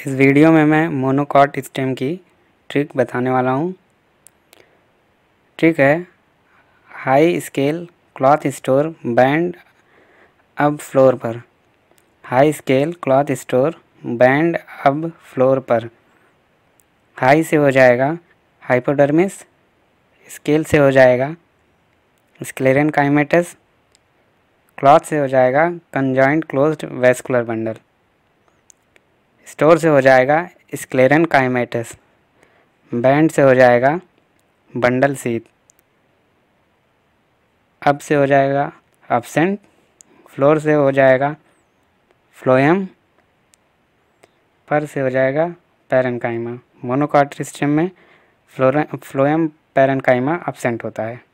इस वीडियो में मैं मोनोकॉट स्टेम की ट्रिक बताने वाला हूँ। ट्रिक है high scale cloth store band अब फ्लोर पर। High scale cloth store band अब फ्लोर पर। हाई से हो जाएगा हाइपोडर्मिस, स्केल से हो जाएगा स्क्लेरेनकाइमेटस, क्लॉथ से हो जाएगा conjoint closed vascular bundle, store से हो जाएगा स्क्लेरेनकाइमेटस, बैंड से हो जाएगा बंडल शीथ, अब से हो जाएगा एब्सेंट, फ्लोर से हो जाएगा फ्लोएम, पर से हो जाएगा पैरेन्काइमा। मोनोकॉट सिस्टम में फ्लोएम पैरेन्काइमा एब्सेंट होता है।